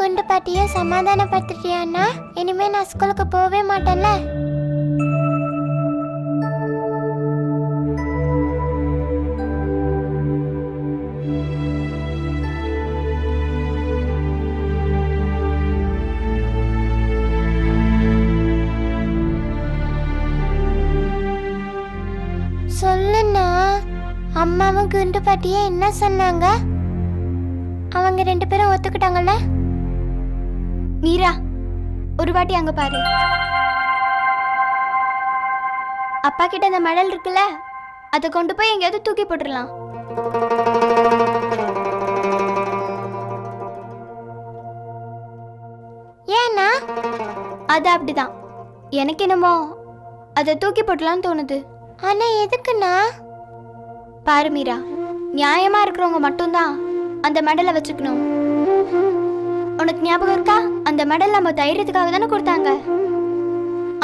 கொண்டு பாட்டியை சமாதானப்படுத்திட்டியான்னா இனிமே நான் ஸ்கூலுக்கு போவே மாட்டேன்ல. சொல்லுண்ணா, அம்மாவும் குண்டு பாட்டியே என்ன சொன்னாங்க? அவங்க ரெண்டு பேரும் ஒத்துக்கிட்டாங்கல்ல? மீரா, ஒரு வாட்டி அங்க பாரு. அப்பா கிட்ட அந்த மடல் இருக்குல்ல, அதை கொண்டு போய் எங்கேயாவது தூக்கி போட்டுடலாம். ஏன்னா அது அப்படிதான். எனக்கு என்னமோ அதை தூக்கி போட்டலான்னு தோணுது. ஆனா எதுக்குண்ணா? பாரு மீரா, நியாயமா இருக்கிறவங்க மட்டும்தான் அந்த மெடலை வச்சுக்கணும். உனக்கு ஞாபகம் இருக்கா? அந்த மெடல் நம்ம தைரியத்துக்காக தானே கொடுத்தாங்க.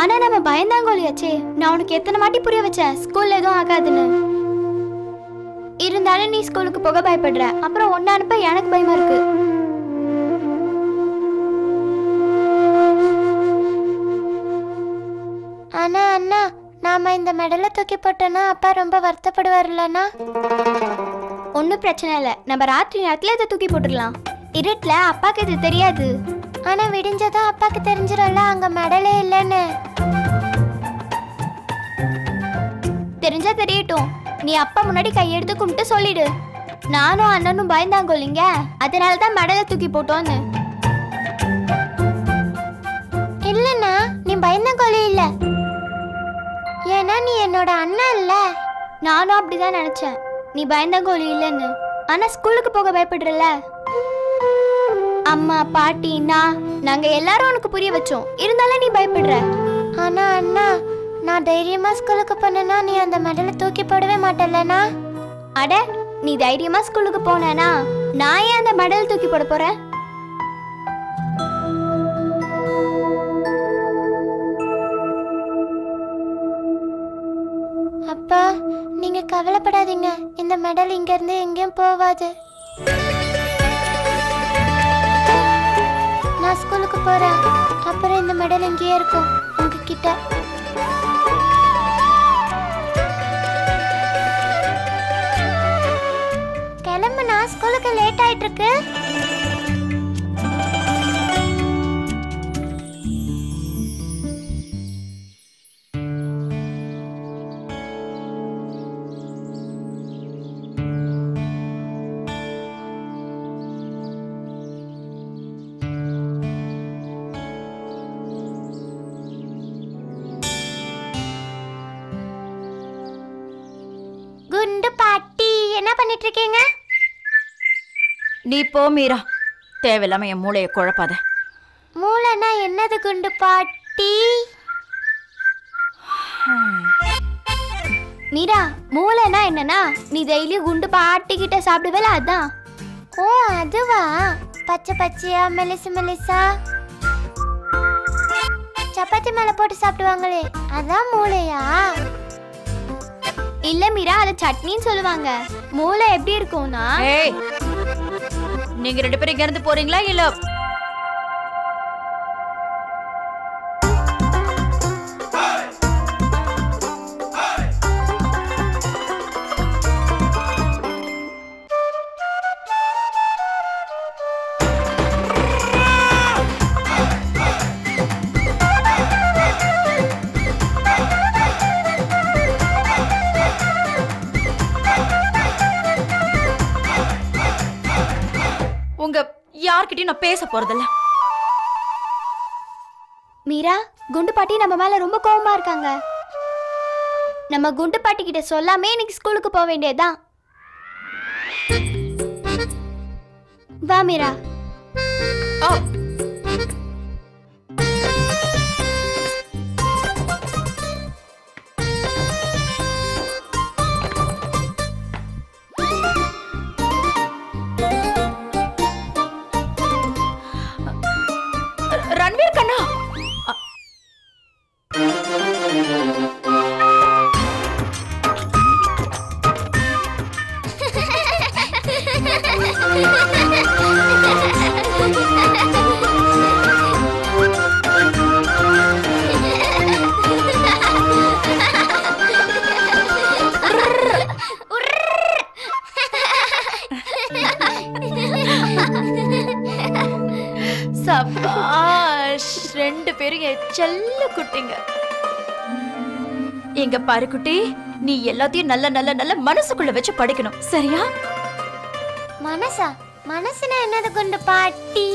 ஆனா நம்ம பயந்தாங்கோலியாச்சே. நான் உனக்கு எத்தனை வாட்டி புரிய வச்சேன் ஸ்கூல்ல எதுவும் ஆகாதுன்னு. இருந்தாலும் நீ ஸ்கூலுக்கு போக பயப்படுற. அப்புறம் ஒன்னு அனுப்ப எனக்கு பயமா இருக்கு. ஆனா அண்ணா, நாம இந்த மெடலை தூக்கி போட்டோம்னா அப்பா ரொம்ப வருத்தப்படுவார்லண்ணா? ஒன்றும் பிரச்சனை இல்லை, நம்ம ராத்திரி நேரத்தில் இதை தூக்கி போட்டுடலாம். இருட்டில் அப்பாவுக்கு இது தெரியாது. ஆனால் விடிஞ்சதான் அப்பாவுக்கு தெரிஞ்சிடல அங்கே மெடலே இல்லைன்னு. தெரிஞ்சா தெரியட்டும், நீ அப்பா முன்னாடி கையெடுத்து கும்பிட்டு சொல்லிடு. நானும் அண்ணனும் பயந்தாங்கோ இல்லைங்க, அதனால தான் மெடலை தூக்கி போட்டோன்னு. இல்லைண்ணா, நீ பயந்தாங்கோலே இல்லை. ஏன்னா நீ என்னோட அண்ணன் இல்லை. நானும் அப்படிதான் நினச்சேன், நீ பயந்தாங்கோலி இல்லைன்னு. ஆனா ஸ்கூலுக்கு போக பயப்படுறல. அம்மா, பாட்டி, நாங்க எல்லாரும் உனக்கு புரிய வச்சோம். இருந்தாலும் நீ பயப்படுற. ஆனா அண்ணா, நான் தைரியமா ஸ்கூலுக்கு போனேன்னா நீ அந்த மெடலை தூக்கி போடவே மாட்டேன்னா? அட, நீ தைரியமா ஸ்கூலுக்கு போனேனா நான் ஏன் அந்த மெடல் தூக்கி போட போறேன்? அப்பா, நீங்க கவலைப்படாதீங்க, இந்த மெடல் இங்க இருந்து எங்கேயும் போவாது. நான் ஸ்கூலுக்கு போறேன், அப்புறம் இந்த மெடல் இங்கேயே இருக்கும் உங்ககிட்ட. கிளம்புனா ஸ்கூலுக்கு லேட் ஆயிட்டு இருக்கு. நீ போ மீரா, தேவையில்லாம என் மூளையை குழப்பாத. மூளைனா என்னது குண்டு பாட்டி? மீரா, மூளைனா என்னன்னா நீ டெய்லி குண்டு பாட்டி கிட்ட சாப்பிடுவேல, அதான். ஓ, அதுவா? பச்சை பச்சையா மெலிசு மெலிசா சப்பாத்தி மேல போட்டு சாப்பிடுவாங்களே, அதான் மூளையா? இல்ல மீரா, அத சட்னின்னு சொல்லுவாங்க. மூளை எப்படி இருக்கும்னா? ஏய், நீங்க ரெண்டு பேரும் இங்க இருந்து போறீங்களா இல்ல? நான் பேச போறதில்ல. மீரா, குண்டு பாட்டி நம்ம மேல ரொம்ப கோவமா இருக்காங்க. நம்ம குண்டு பாட்டி கிட்ட சொல்லாமே இன்னைக்கு ஸ்கூலுக்கு போக வேண்டியதுதான். வா Meera. Ha ha ha ha! பேரும் என் செல்ல குட்டிங்க. எங்க பாரு குட்டி, நீ எல்லாத்தையும் நல்ல நல்ல நல்ல மனசுக்குள்ள வச்சு படிக்கணும், சரியா? மனசா? மனசுனா என்னது கொண்டு பாட்டி?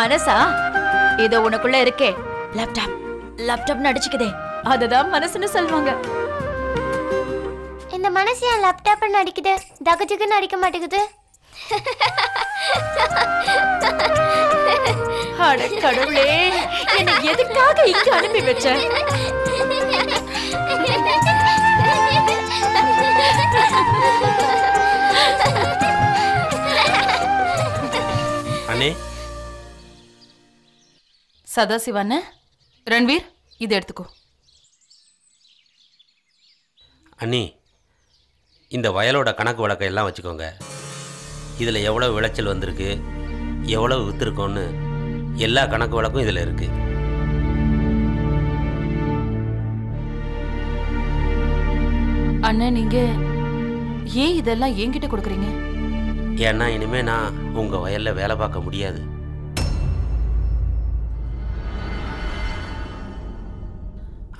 மனசா? இதோ உனக்குள்ள இருக்கே லேப்டாப், லேப்டாப் நடிச்சுக்குதே, அதுதான் மனசுன்னு சொல்வாங்க. இந்த மனசு என் லேப்டாப் நடிக்குது, தகச்சுக்கு நடிக்க மாட்டேங்குது. அட கடவுளே, என்னை எதுக்காக இங்க அனுப்பி வச்ச? அண்ணே சதாசிவான, ரன்வீர் இதை எடுத்துக்கோ. அண்ணி, இந்த வயலோட கணக்கு வழக்கம் எல்லாம் வச்சுக்கோங்க. இதில் எவ்வளோ விளைச்சல் வந்திருக்கு, எவ்வளோ விற்றுருக்கோன்னு எல்லா கணக்கு வழக்கும் இதில் இருக்குது. அண்ணா, நீங்கள் ஏன் இதெல்லாம் என்கிட்ட கொடுக்குறீங்க? ஏன்னா இனிமேல் நான் உங்கள் வயலில் வேலை பார்க்க முடியாது.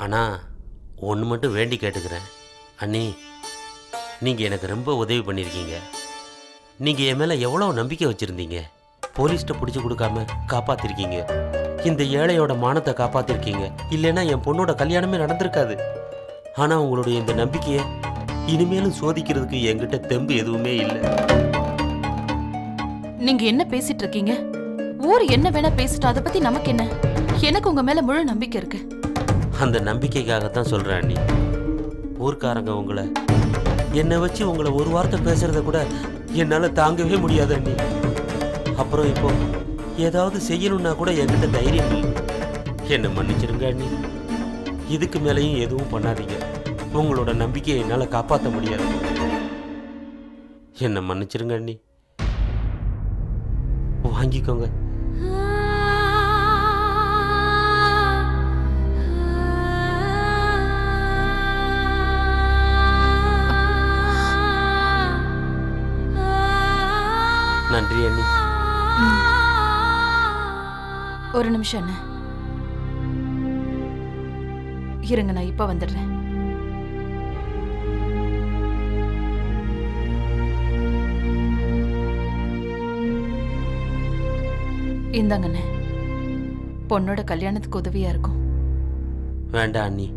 ஆனால் ஒன்று மட்டும் வேண்டி கேட்டுக்கிறேன் அண்ணி, நீங்கள் எனக்கு ரொம்ப உதவி பண்ணியிருக்கீங்க. நீங்கள் என் மேலே எவ்வளோ நம்பிக்கை வச்சுருந்தீங்க, போலீஸ்கிட்ட பிடிச்சி கொடுக்காம காப்பாற்றிருக்கீங்க, இந்த ஏழையோட மானத்தை காப்பாற்றிருக்கீங்க. இல்லைன்னா என் பொண்ணோட கல்யாணமே நடந்திருக்காது. ஆனால் உங்களுடைய இந்த நம்பிக்கையை இனிமேலும் சோதிக்கிறதுக்கு என்கிட்ட தெம்பு எதுவுமே இல்லை. நீங்கள் என்ன பேசிகிட்டு இருக்கீங்க? ஊர் என்ன வேணால் பேசிட்டோம், அதை பற்றி நமக்கு என்ன? எனக்கு உங்கள் மேலே முழு நம்பிக்கை இருக்குது. அந்த நம்பிக்கைக்காகத்தான் சொல்கிறேன் அண்ணி. ஊர்க்காரங்க உங்களை என்னை வச்சு உங்களை ஒரு வார்த்தை பேசுகிறத கூட என்னால் தாங்கவே முடியாது அண்ணி. அப்புறம் இப்போ ஏதாவது செய்யணுன்னா கூட என்கிட்ட தைரியம் இல்லை. என்னை மன்னிச்சிருங்க அண்ணி, இதுக்கு மேலேயும் எதுவும் பண்ணாதீங்க. உங்களோட நம்பிக்கையை என்னால் காப்பாற்ற முடியாது. என்னை மன்னிச்சிருங்க அண்ணி, வாங்கிக்கோங்க. நன்றி அண்ணி. ஒரு நிமிஷம் அண்ணா இருங்க, நான் இப்ப வந்துடுறேன். இந்தாங்க அண்ணா, பொண்ணோட கல்யாணத்துக்கு உதவியா இருக்கும். வேண்டாம் அண்ணி,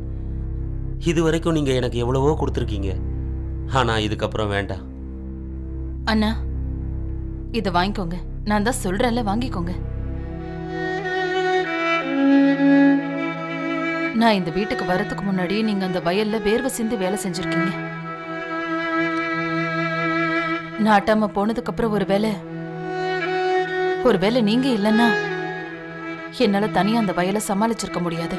இது வரைக்கும் நீங்க எனக்கு எவ்வளவோ கொடுத்துருக்கீங்க. ஆனா இதுக்கப்புறம் வேண்டாம் அண்ணா. இதை வாங்கிக்கோங்க, நான் தான் சொல்றேன்ல, வாங்கிக்கோங்க. நான் இந்த வீட்டுக்கு வரதுக்கு முன்னாடி நீங்க அந்த வயல்ல வேர்வை சிந்தி வேலை செஞ்சிருக்கீங்க. நான் அட்டாம போனதுக்கு அப்புறம் ஒருவேளை நீங்க இல்லைன்னா என்னால தனியா அந்த வயலை சமாளிச்சிருக்க முடியாது.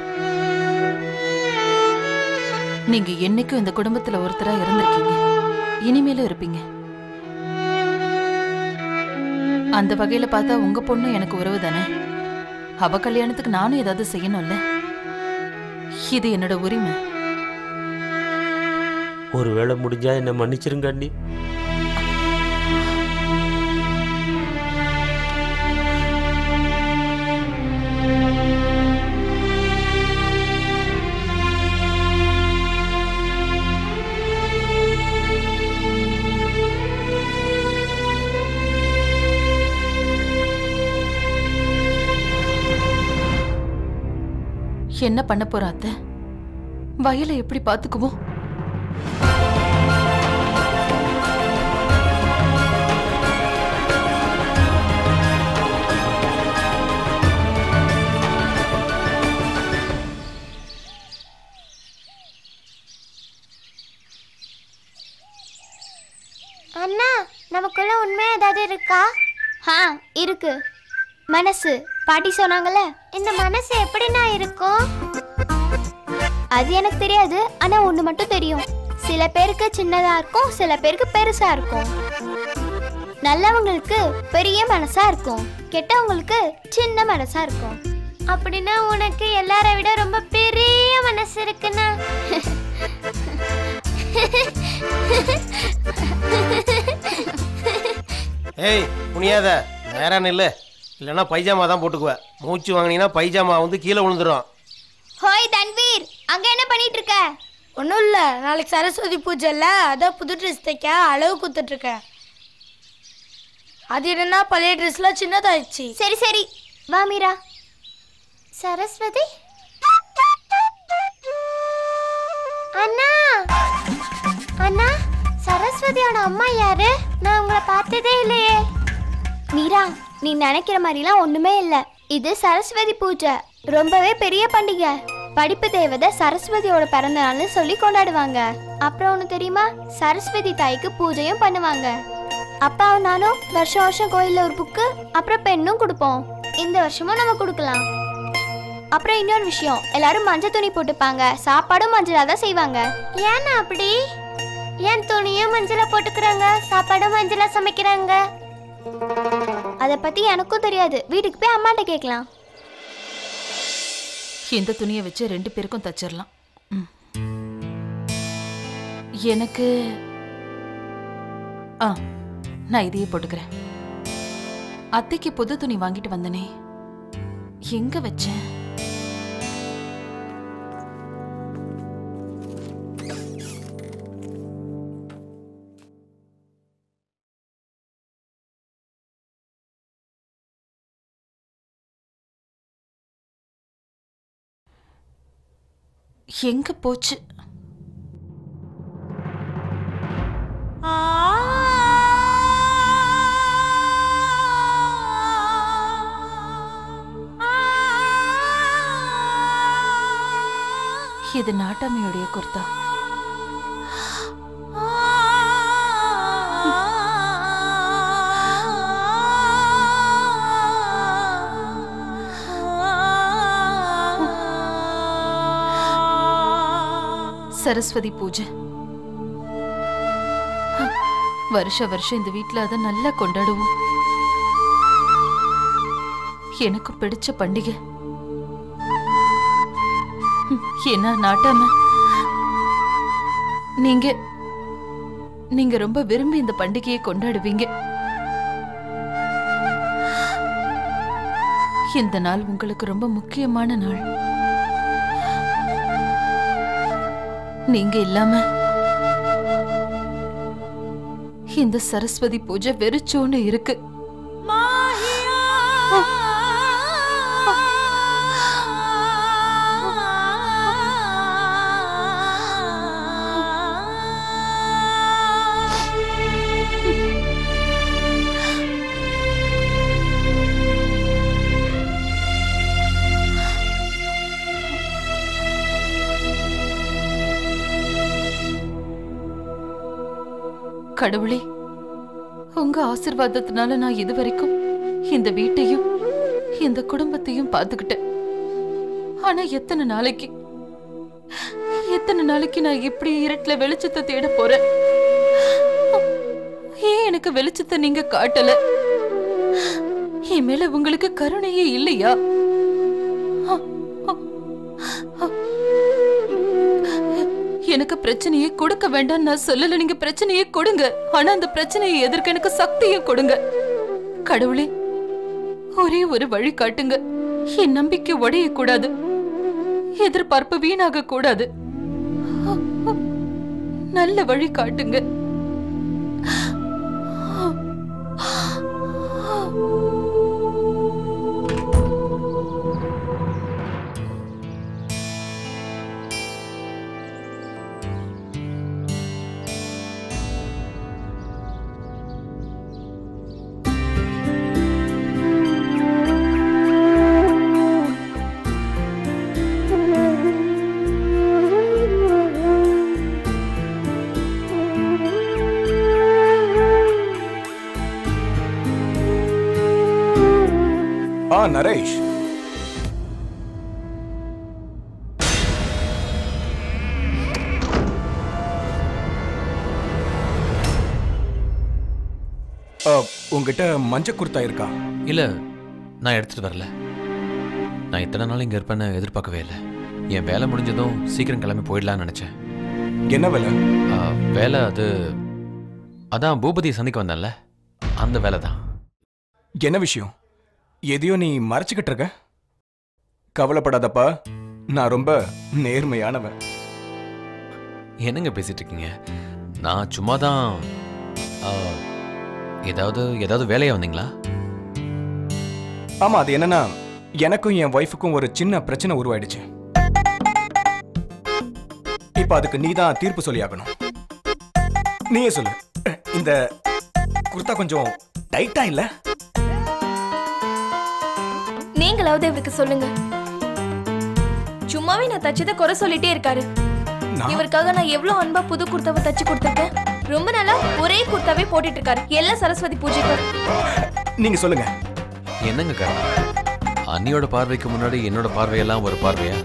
நீங்க என்னைக்கும் இந்த குடும்பத்துல ஒருத்தரா இருந்திருக்கீங்க, இனிமேலும் இருப்பீங்க. அந்த வகையில் பார்த்தா உங்க பொண்ணு எனக்கு உறவு தானே. அவ கல்யாணத்துக்கு நானும் ஏதாவது செய்யணும்ல, இது என்னோட உரிமை. ஒருவேளை முடிஞ்சா என்ன மன்னிச்சிருங்க அண்ணி. என்ன பண்ண போற அத்த? வயலை எப்படி பாத்துக்குவோம்? அண்ணா, நமக்குள்ள உண்மை ஏதாவது இருக்கா? இருக்கு. மனசு பாட்டி சொன்னாங்கல்ல, இந்த மனசு எப்படின்னா இருக்கும் அது எனக்கு தெரியாது. ஆனா ஒண்ணு மட்டும் தெரியும், சில பேருக்கு சின்னதா இருக்கும், சில பேருக்கு பெருசா இருக்கும். நல்லவங்களுக்கு பெரிய மனசா இருக்கும், கெட்டவங்களுக்கு சின்ன மனசா இருக்கும். அப்படின்னா உனக்கு எல்லார விட ரொம்ப பெரிய மனசு இருக்குன்னா? ஏய் புனியாத நேரான இல்ல இல்லனா பைஜாமா தான் போட்டுக்குவ மூச்சு வாங்குனீனா பைஜாமா வந்து கீழ விழுந்துரும் ஹோய் தன்வீர் அங்க என்ன பண்ணிட்டு இருக்க ஒண்ணும் இல்ல நாளைக்கு சரஸ்வதி பூஜைல அத புது Dress தைக்க அளவு குத்திட்டு இருக்க அது என்ன பழைய Dressல சின்னதாயிச்சு சரி சரி வா மீரா சரஸ்வதி அண்ணா அண்ணா சரஸ்வதியோட அம்மா யாரு நான் உங்களை பார்த்ததே இல்லையே மீரா நீ நினைக்கிற மாதிரிலாம் ஒண்ணுமே இல்ல இது சரஸ்வதி பூஜை ரொம்பவே பெரிய பண்டிகை படிப்பு தேவதை சரஸ்வதியோட பிறந்தநாள்னு சொல்லி கொண்டாடுவாங்க அப்புறம் உனக்கு தெரியுமா சரஸ்வதி தாய்க்கு பூஜையும் பண்ணுவாங்க அப்பா நானும் வருஷம் வருஷம் கோயில்ல ஒரு புக்கு அப்புறம் பெண்ணும் கொடுப்போம் இந்த வருஷமும் நம்ம கொடுக்கலாம் அப்புறம் இன்னொரு விஷயம் எல்லாரும் மஞ்சள் துணி போட்டுப்பாங்க சாப்பாடும் மஞ்சளா தான் செய்வாங்க ஏன்னா அப்படி ஏன் துணியை மஞ்சளா போட்டுக்கறாங்க சாப்பாடும் மஞ்சளா சமைக்கறாங்க அத பத்தி எனக்கும் தெரியாது வீட்டுக்கு போய் அம்மாட்ட கேக்கலாம் இந்த துணியை வச்சு ரெண்டு பேருக்கும் தச்சிரலாம் எனக்கு நான் இதையே போட்டுக்கறேன் அத்தைக்கு புது துணி வாங்கிட்டு வந்தனே எங்க வச்சேன் எங்க போச்சு இது நாட்டாமையுடைய குர்தா சரஸ்வதி பூஜை வருஷ வருஷம் இந்த வீட்ல அத நல்லா கொண்டாடுவோம் எனக்கு பிடிச்ச பண்டிகை என்ன நாட்டாம நீங்க நீங்க ரொம்ப விரும்பி இந்த பண்டிகையை கொண்டாடுவீங்க இந்த நாள் உங்களுக்கு ரொம்ப முக்கியமான நாள் நீங்க இல்லாம இந்த சரஸ்வதி பூஜை வெறிச்சோன்னு இருக்கு கடவுளே உங்க ஆசீர்வாதத்தினால நான் இதுவரைக்கும் இந்த வீட்டையும் இந்த குடும்பத்தையும் பார்த்துக்கிட்டேன் ஆனா எத்தனை நாளைக்கு நான் இப்படி இருட்டுல வெளிச்சத்தை தேட போறேன் ஏன் எனக்கு வெளிச்சத்தை நீங்க காட்டல என் மேல உங்களுக்கு கருணையே இல்லையா எனக்கு பிரச்சனையே கொடுக்க வேண்டாம் நான் சொல்லல நீங்க பிரச்சனையே கொடுங்க ஆனா அந்த பிரச்சனையை எதிர்க்க எனக்கு சக்தியை கொடுங்க கடவுளே ஒரே ஒரு வழி காட்டுங்க என் நம்பிக்கை உடைய கூடாது எதிர்பார்ப்பு வீணாக கூடாது நல்ல வழி காட்டுங்க நரேஷ் உங்ககிட்ட மஞ்சள் குர்தா இருக்கா இல்ல நான் எடுத்துட்டு வரல நான் இத்தனை நாள் இங்க இருப்பேன்னு எதிர்பார்க்கவே இல்லை என் வேலை முடிஞ்சதும் சீக்கிரம் கிளம்பி போயிடலாம்னு நினைச்சேன் என்ன வேலை வேலை அதான் பூபதி சந்திக்க வந்தான்ல அந்த வேலை தான். என்ன விஷயம்? எதையோ நீ மறைச்சிக்கிட்டு இருக்க? கவலைப்படாதப்பா, நான் ரொம்ப நேர்மையானவன். என்னங்க பேசிட்டு இருக்கீங்க? நான் சும்மா தான். ஏதாவது வேலையா வந்தீங்களா? ஆமா, அது என்னன்னா எனக்கும் என் ஒய்ஃபுக்கும் ஒரு சின்ன பிரச்சனை உருவாயிடுச்சு. இப்ப அதுக்கு நீ தான் தீர்ப்பு சொல்லி ஆகணும். நீயே சொல்லு. இந்த குர்தா கொஞ்சம் டைட்டா இல்ல? நீங்களாவது இவருக்கு சொல்லுங்க. சும்மாவே நான் தச்சதை குறை சொல்லிட்டே இருக்காரு. இவருக்காக நான் எவ்வளவு அன்பா புது குர்தாவை தச்சு கொடுத்திருக்கேன். ரொம்ப நாளா ஒரே குர்தாவே போட்டுட்டு இருக்காரு. எல்லா சரஸ்வதி பூஜைக்கு. நீங்க சொல்லுங்க என்னங்க காரணம்? அன்னியோட பார்வைக்கு முன்னாடி என்னோட பார்வையெல்லாம் ஒரு பார்வையா?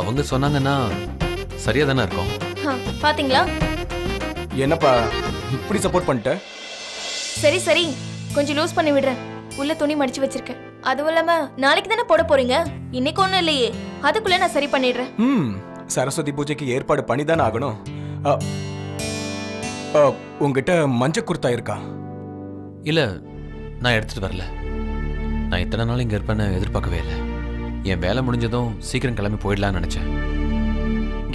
அவங்க சொன்னாங்கன்னா சரியா தானே இருக்கும். பாத்தீங்களா என்னப்பா இப்படி சப்போர்ட் பண்ணிட்ட? சரி சரி, கொஞ்சம் லூஸ் பண்ணி விடுறேன். உள்ள துணி மடிச்சு வச்சிருக்கேன். அதுவும் இல்லாம நாளைக்கு தானே போட போறீங்க. இன்னைக்கு ஒண்ணும் இல்லையே, அதுக்குள்ள நான் சரி பண்ணிடுறேன். சரஸ்வதி பூஜைக்கு ஏற்பாடு பண்ணிதானே ஆகணும். உங்ககிட்ட மஞ்ச குர்தா இருக்கா? இல்ல, நான் எடுத்துட்டு வரல. நான் இத்தனை நாள் இங்க இருப்பேன்னு எதிர்பார்க்கவே இல்லை. என் வேலை முடிஞ்சதும் சீக்கிரம் கிளம்பி போயிடலான்னு நினைச்சேன்.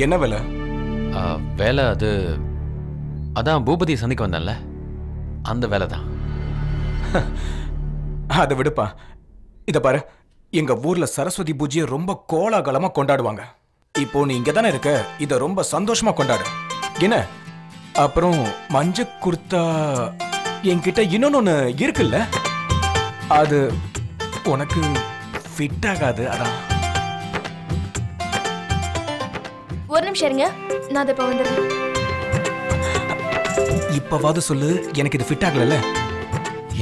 என்ன வேலை? வேலை அதான் பூபதியை சந்திக்க வந்தேன்ல, அந்த வேலை தான். அதை விடுப்பா. இதை பாரு, எங்க ஊர்ல சரஸ்வதி பூஜையை ரொம்ப கோலாகலமா கொண்டாடுவாங்க. இப்போ நீ இங்க தானே இருக்க, இதை ரொம்ப சந்தோஷமா கொண்டாடு. என்ன அப்புறம் மஞ்ச குர்தா என்கிட்ட இன்னொன்னு இருக்குல்ல, அது உனக்கு ஃபிட் ஆகாது. அதான் ஒரு நிமிஷம் இருங்க, நான் அதை இப்ப வந்துடுறேன். இப்பவாது சொல்லு, எனக்கு இது ஃபிட் ஆகல.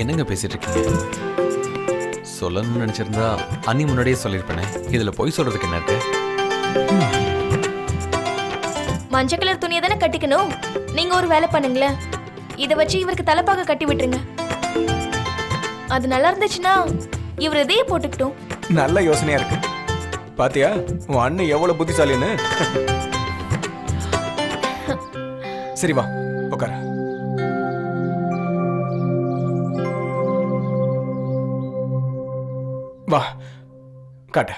என்னங்க பேசிட்டு இருக்கீங்க? சொல்லணும்னு நினைச்சிருந்தா அன்னி முன்னாடியே சொல்லிருப்பேனே. இதுல போய் சொல்றதுக்கு என்ன இருக்கு? மஞ்சள் கலர் துணியை தானே கட்டிக்கணும். நீங்க ஒரு வேலை பண்ணுங்களேன், இதை வச்சு இவருக்கு தலைப்பாக கட்டி விட்டுருங்க. அது நல்லா இருந்துச்சுன்னா இவர் இதையே போட்டுக்கிட்டோம். நல்ல யோசனையா இருக்கு. பாத்தியா உன் அண்ணன் எவ்வளவு புத்திசாலின்னு. சரி வா உட்கார. வா காட்ட.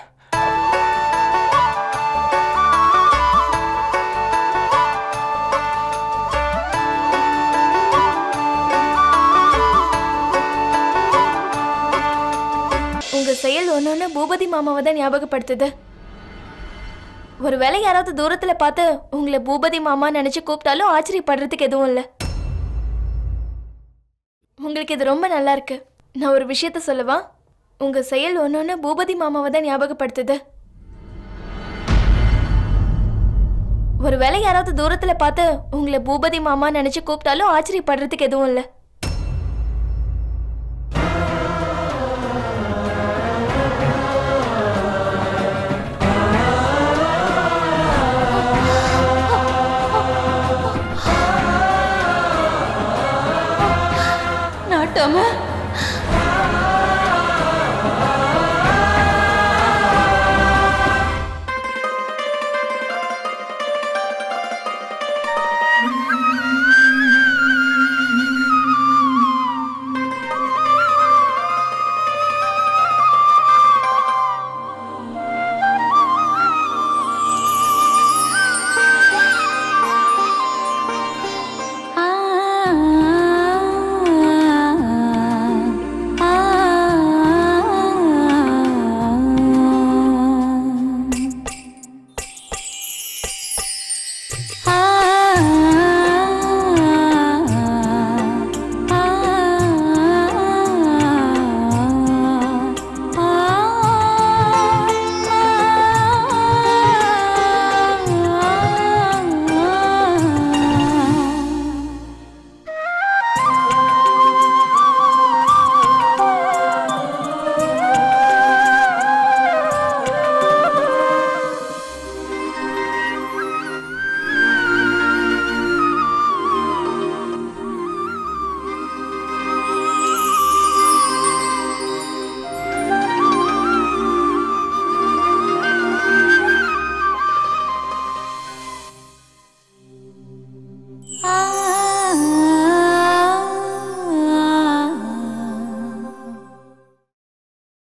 உங்க செயல் ஒன்னொன்னு பூபதி மாமாவை தான் ஞாபகப்படுத்துது. ஒருவேளை யாராவது தூரத்துல பார்த்து உங்களை பூபதி மாமா நினைச்சு கூப்பிட்டாலும் ஆச்சரியப்படுறதுக்கு எதுவும் இல்லை. உங்களுக்கு இது ரொம்ப நல்லா இருக்கு. நான் ஒரு விஷயத்த சொல்லவா? உங்க செயல் ஒன்னொன்னு பூபதி மாமாவை தான் ஞாபகப்படுத்துது. ஒருவேளை யாராவது தூரத்துல பார்த்து உங்களை பூபதி மாமா நினைச்சு கூப்பிட்டாலும் ஆச்சரியப்படுறதுக்கு எதுவும் இல்லை. நாட்டமா